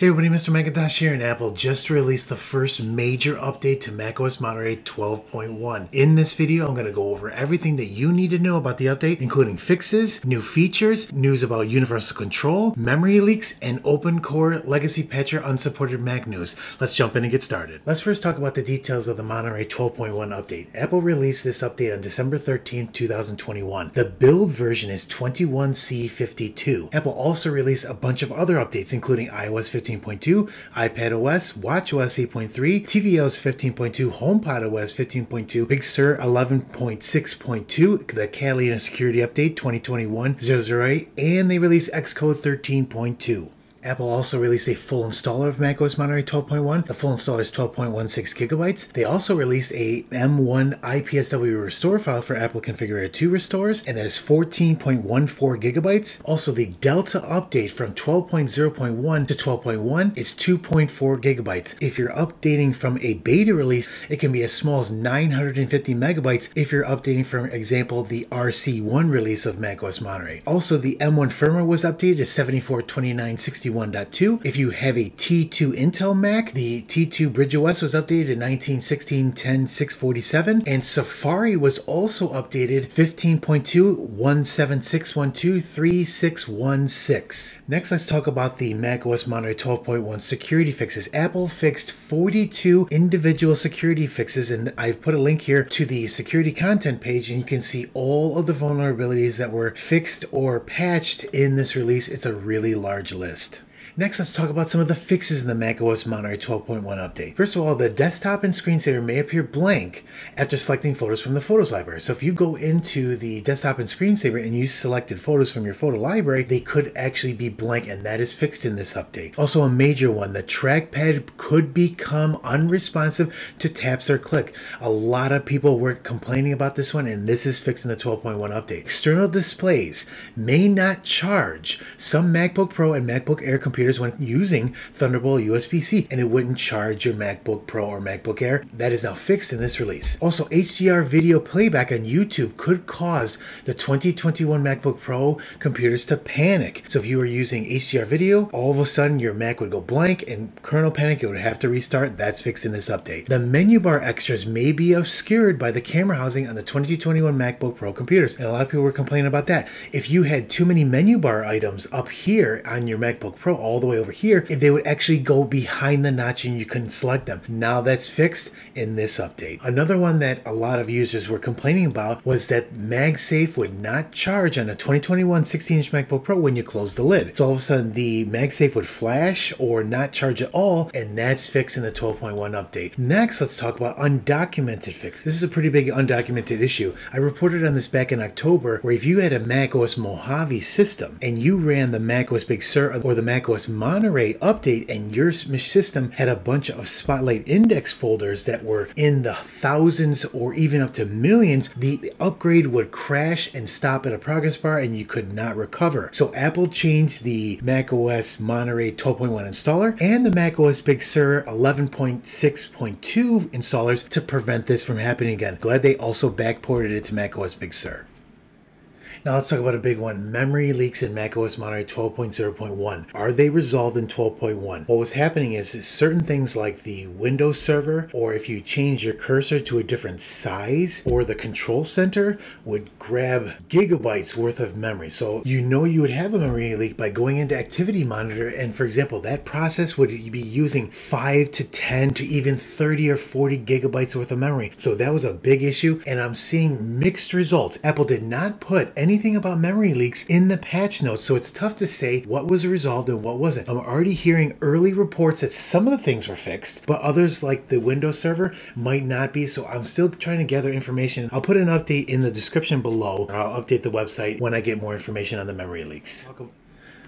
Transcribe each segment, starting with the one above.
Hey everybody, Mr. McIntosh here, and Apple just released the first major update to macOS Monterey 12.1. In this video, I'm going to go over everything that you need to know about the update, including fixes, new features, news about Universal Control, memory leaks, and OpenCore Legacy Patcher unsupported Mac news. Let's jump in and get started. Let's first talk about the details of the Monterey 12.1 update. Apple released this update on December 13, 2021. The build version is 21C52. Apple also released a bunch of other updates, including iOS 15.2, iPadOS, watchOS 8.3, tvOS 15.2, HomePod OS 15.2, Big Sur 11.6.2, the Catalina Security Update 2021-008, and they released Xcode 13.2. Apple also released a full installer of macOS Monterey 12.1. The full installer is 12.16 gigabytes. They also released a M1 IPSW restore file for Apple Configurator 2 restores, and that is 14.14 gigabytes. Also, the Delta update from 12.0.1 to 12.1 is 2.4 gigabytes. If you're updating from a beta release, it can be as small as 950 megabytes if you're updating, for example, the RC1 release of macOS Monterey. Also, the M1 firmware was updated to 742961. 1.2. If you have a T2 Intel Mac, the T2 Bridge OS was updated in 19.16.10.647, and Safari was also updated 15.2.17612.3616. Next, let's talk about the macOS Monterey 12.1 security fixes. Apple fixed 42 individual security fixes, and I've put a link here to the security content page, and you can see all of the vulnerabilities that were fixed or patched in this release. It's a really large list. Next, let's talk about some of the fixes in the macOS Monterey 12.1 update. First of all, the desktop and screensaver may appear blank after selecting photos from the photos library. So if you go into the desktop and screensaver and you selected photos from your photo library, they could actually be blank, and that is fixed in this update. Also, a major one, the trackpad could become unresponsive to taps or click. A lot of people were complaining about this one, and this is fixed in the 12.1 update. External displays may not charge. Some MacBook Pro and MacBook Air computers when using Thunderbolt USB-C, and it wouldn't charge your MacBook Pro or MacBook Air. That is now fixed in this release. Also, HDR video playback on YouTube could cause the 2021 MacBook Pro computers to panic. So if you were using HDR video, all of a sudden your Mac would go blank and kernel panic, it would have to restart. That's fixed in this update. The menu bar extras may be obscured by the camera housing on the 2021 MacBook Pro computers, and a lot of people were complaining about that. If you had too many menu bar items up here on your MacBook Pro, all the way over here, they would actually go behind the notch and you couldn't select them. Now that's fixed in this update. Another one that a lot of users were complaining about was that MagSafe would not charge on a 2021 16-inch MacBook Pro when you close the lid. So all of a sudden the MagSafe would flash or not charge at all, and that's fixed in the 12.1 update. Next, let's talk about undocumented fix. This is a pretty big undocumented issue. I reported on this back in October, where if you had a macOS Mojave system and you ran the macOS Big Sur or the macOS Monterey update, and your system had a bunch of Spotlight index folders that were in the thousands or even up to millions, the upgrade would crash and stop at a progress bar and you could not recover. So Apple changed the macOS Monterey 12.1 installer and the macOS Big Sur 11.6.2 installers to prevent this from happening again. Glad they also backported it to macOS Big Sur. Now let's talk about a big one, memory leaks in macOS Monterey 12.0.1. Are they resolved in 12.1? What was happening is certain things like the Windows Server, or if you change your cursor to a different size, or the Control Center would grab gigabytes worth of memory. So you know you would have a memory leak by going into Activity Monitor, and for example, that process would be using 5 to 10 to even 30 or 40 gigabytes worth of memory. So that was a big issue, and I'm seeing mixed results. Apple did not put anything about memory leaks in the patch notes, so it's tough to say what was resolved and what wasn't. I'm already hearing early reports that some of the things were fixed, but others like the Windows Server might not be, so I'm still trying to gather information. I'll put an update in the description below, or I'll update the website when I get more information on the memory leaks. Welcome.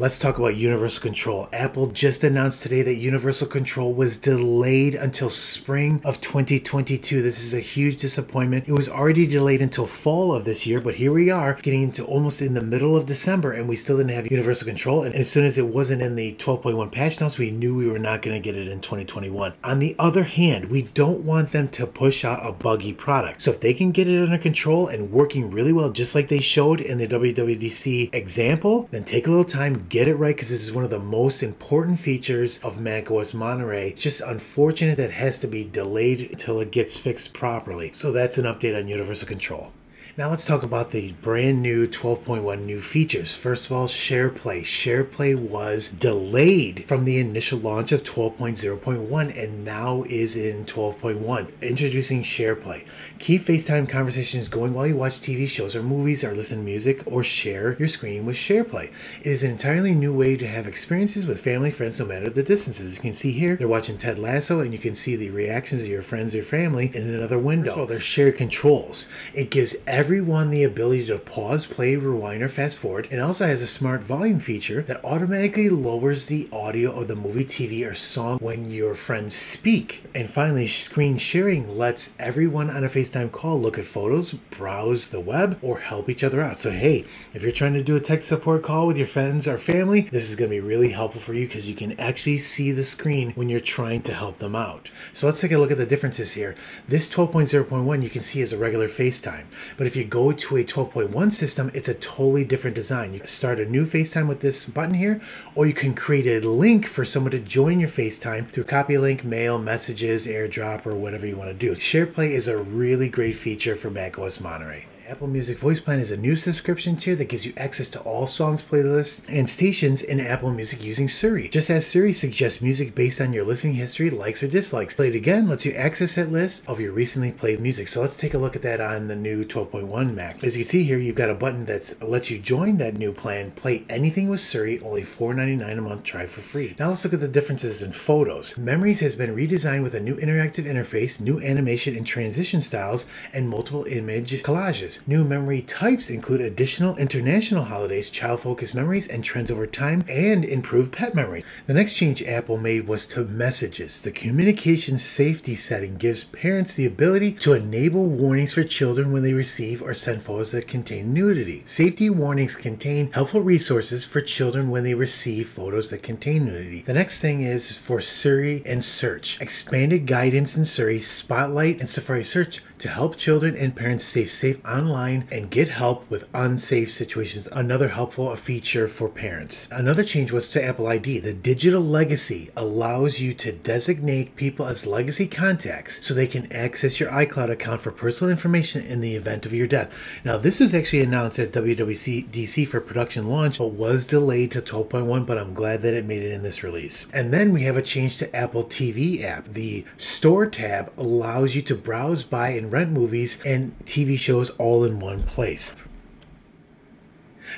Let's talk about Universal Control. Apple just announced today that Universal Control was delayed until spring of 2022. This is a huge disappointment. It was already delayed until fall of this year, but here we are getting into almost in the middle of December, and we still didn't have Universal Control. And as soon as it wasn't in the 12.1 patch notes, we knew we were not going to get it in 2021. On the other hand, we don't want them to push out a buggy product. So if they can get it under control and working really well, just like they showed in the WWDC example, then take a little time, get it right because this is one of the most important features of macOS Monterey. It's just unfortunate that it has to be delayed until it gets fixed properly. So that's an update on Universal Control. Now let's talk about the brand new 12.1 new features. First of all, SharePlay. SharePlay was delayed from the initial launch of 12.0.1 and now is in 12.1. Introducing SharePlay. Keep FaceTime conversations going while you watch TV shows or movies or listen to music or share your screen with SharePlay. It is an entirely new way to have experiences with family and friends no matter the distances. You can see here, they're watching Ted Lasso and you can see the reactions of your friends or family in another window. First of all, there's shared controls. It gives everyone the ability to pause, play, rewind, or fast forward. It also has a smart volume feature that automatically lowers the audio of the movie, TV, or song when your friends speak. And finally, screen sharing lets everyone on a FaceTime call look at photos, browse the web, or help each other out. So hey, if you're trying to do a tech support call with your friends or family, this is going to be really helpful for you because you can actually see the screen when you're trying to help them out. So let's take a look at the differences here. This 12.0.1 you can see is a regular FaceTime, but if you go to a 12.1 system, it's a totally different design. You can start a new FaceTime with this button here, or you can create a link for someone to join your FaceTime through copy link, mail, messages, AirDrop, or whatever you want to do. SharePlay is a really great feature for macOS Monterey. Apple Music Voice Plan is a new subscription tier that gives you access to all songs, playlists, and stations in Apple Music using Siri. Just as Siri suggests music based on your listening history, likes or dislikes. Play It Again lets you access that list of your recently played music. So let's take a look at that on the new 12.1 Mac. As you can see here, you've got a button that lets you join that new plan. Play anything with Siri, only $4.99 a month, try for free. Now let's look at the differences in photos. Memories has been redesigned with a new interactive interface, new animation and transition styles, and multiple image collages. New memory types include additional international holidays, child-focused memories, and trends over time, and improved pet memories. The next change Apple made was to messages. The communication safety setting gives parents the ability to enable warnings for children when they receive or send photos that contain nudity. Safety warnings contain helpful resources for children when they receive photos that contain nudity. The next thing is for Siri and search. Expanded guidance in Siri, Spotlight, and Safari search to help children and parents stay safe online and get help with unsafe situations. Another helpful feature for parents. Another change was to Apple ID. The digital legacy allows you to designate people as legacy contacts so they can access your iCloud account for personal information in the event of your death. Now this was actually announced at WWDC for production launch, but was delayed to 12.1, but I'm glad that it made it in this release. And then we have a change to Apple TV app. The store tab allows you to browse, buy, and rent movies and TV shows all in one place.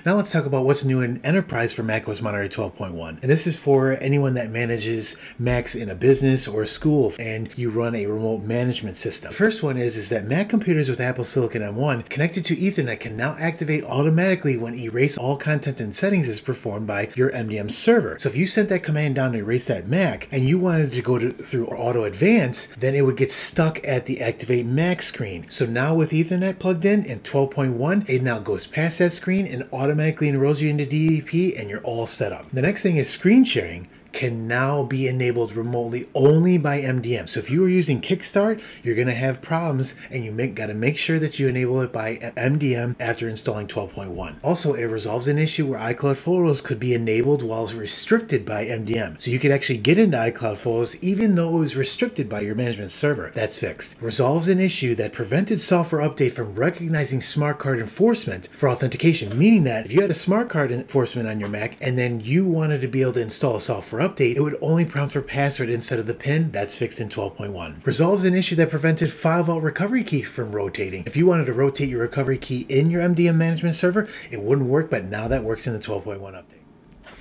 Now let's talk about what's new in Enterprise for macOS Monterey 12.1. And this is for anyone that manages Macs in a business or a school and you run a remote management system. The first one is that Mac computers with Apple Silicon M1 connected to Ethernet can now activate automatically when erase all content and settings is performed by your MDM server. So if you sent that command down to erase that Mac and you wanted to go through auto advance, then it would get stuck at the activate Mac screen. So now with Ethernet plugged in 12.1, it now goes past that screen and automatically enrolls you into DEP and you're all set up. The next thing is screen sharing can now be enabled remotely only by MDM. So if you were using Kickstart, you're gonna have problems and you gotta make sure that you enable it by MDM after installing 12.1. Also, it resolves an issue where iCloud Photos could be enabled while restricted by MDM. So you could actually get into iCloud Photos even though it was restricted by your management server. That's fixed. Resolves an issue that prevented software update from recognizing smart card enforcement for authentication, meaning that if you had a smart card enforcement on your Mac and then you wanted to be able to install a software update, it would only prompt for password instead of the PIN. That's fixed in 12.1. Resolves an issue that prevented File Vault recovery key from rotating. If you wanted to rotate your recovery key in your MDM management server, it wouldn't work, but now that works in the 12.1 update.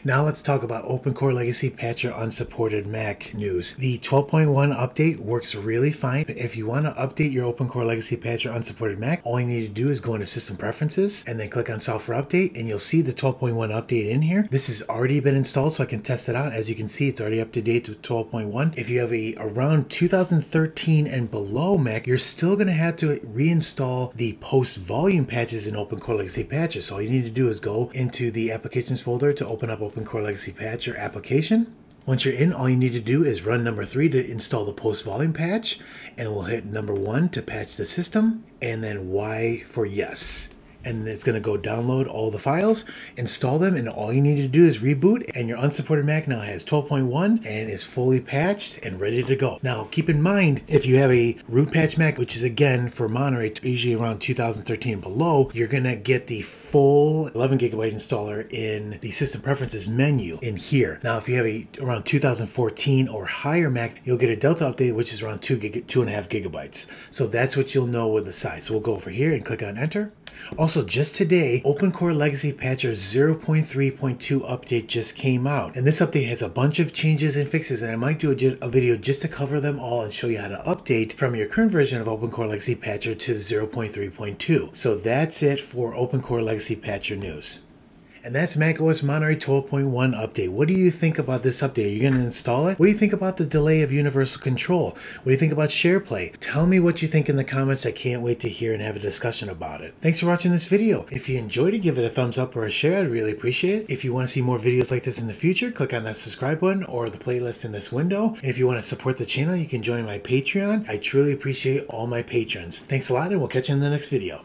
Now let's talk about OpenCore Legacy Patcher unsupported Mac news. The 12.1 update works really fine. If you want to update your OpenCore Legacy Patcher unsupported Mac, all you need to do is go into System Preferences and then click on Software Update and you'll see the 12.1 update in here. This has already been installed so I can test it out. As you can see, it's already up to date with 12.1. If you have around 2013 and below Mac, you're still going to have to reinstall the post volume patches in OpenCore Legacy Patcher. So all you need to do is go into the Applications folder to open up OpenCore Legacy Patcher application. Once you're in, all you need to do is run number 3 to install the post volume patch, and we'll hit number 1 to patch the system, and then Y for yes. and it's going to go download all the files, install them, and all you need to do is reboot, and your unsupported Mac now has 12.1 and is fully patched and ready to go. Now keep in mind, if you have a root patch Mac, which is again for Monterey usually around 2013 and below, you're going to get the full 11 gigabyte installer in the System Preferences menu in here. Now if you have a around 2014 or higher Mac, you'll get a Delta update, which is around 2.5 gigabytes. So that's what you'll know with the size. So we'll go over here and click on enter. Also, just today, OpenCore Legacy Patcher 0.3.2 update just came out, and this update has a bunch of changes and fixes, and I might do a video just to cover them all and show you how to update from your current version of OpenCore Legacy Patcher to 0.3.2. So that's it for OpenCore Legacy Patcher news. And that's macOS Monterey 12.1 update. What do you think about this update? Are you going to install it? What do you think about the delay of Universal Control? What do you think about SharePlay? Tell me what you think in the comments. I can't wait to hear and have a discussion about it. Thanks for watching this video. If you enjoyed it, give it a thumbs up or a share. I'd really appreciate it. If you want to see more videos like this in the future, click on that subscribe button or the playlist in this window. And if you want to support the channel, you can join my Patreon. I truly appreciate all my patrons. Thanks a lot, and we'll catch you in the next video.